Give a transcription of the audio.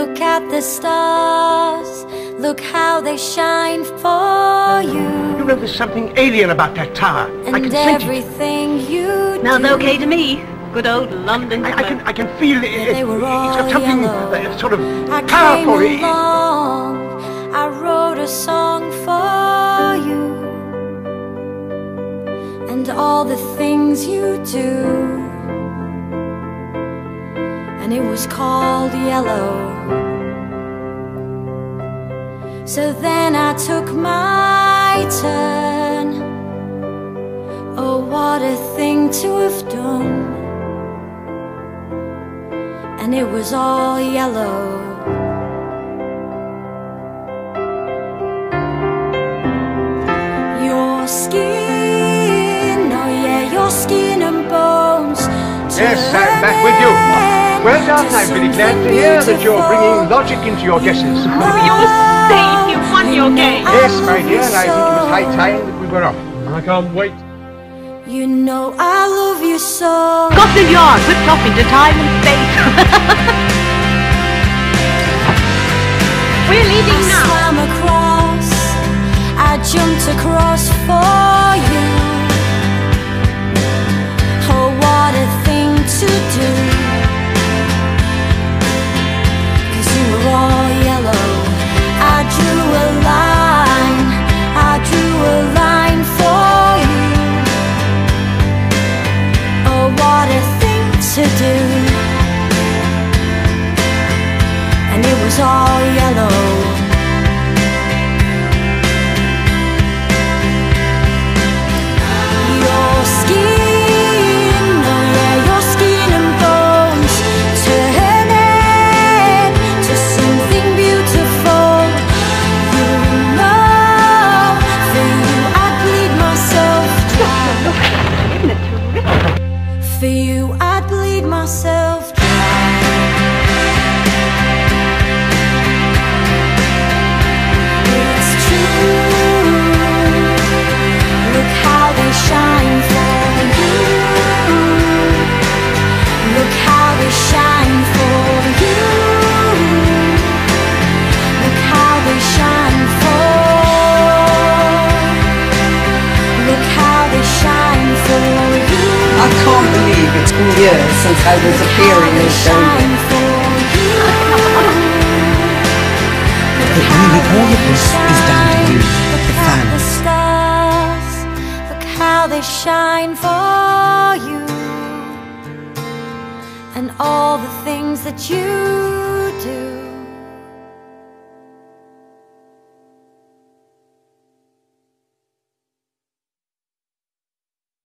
Look at the stars, look how they shine for you. You know, there's something alien about that tower. And I can sense it. Sounds okay to me. Good old London. I can feel it. It's got something sort of powerful. I wrote a song for you and all the things you do. And it was called Yellow. So then I took my turn. Oh, what a thing to have done. And it was all yellow. Your skin, oh yeah, your skin and bones. Yes, I'm back with you. Well done, I'm really glad to hear that you're bringing logic into your guesses. Oh, you're safe, you won your game. Yes, my dear, and I think it was high time that we were off. I can't wait. You know I love you so. Scotland Yard, whipped off into time and space. We're leading now. I swam across, I jumped across for you. Oh, what a thing to do. All yellow. I drew a line, I drew a line for you. Oh, what a thing to do. And it was all yellow. Your skin, oh yeah, your skin and bones. For you, I'd bleed myself dry. It's true. Look how they shine for you. Look how they shine for you. Look how they shine for. Look how they shine for you. I can't believe it's been years since I was appearing in Showbiz. But really all of this is down to you, the fans. The stars, look how they shine for you. And all the things that you